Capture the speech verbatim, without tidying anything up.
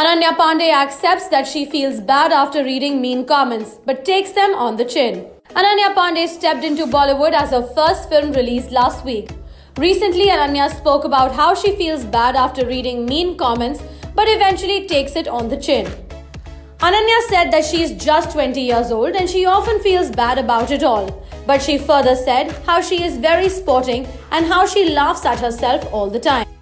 Ananya Panday accepts that she feels bad after reading mean comments, but takes them on the chin. Ananya Panday stepped into Bollywood as her first film released last week. Recently, Ananya spoke about how she feels bad after reading mean comments, but eventually takes it on the chin. Ananya said that she is just twenty years old and she often feels bad about it all. But she further said how she is very sporting and how she laughs at herself all the time.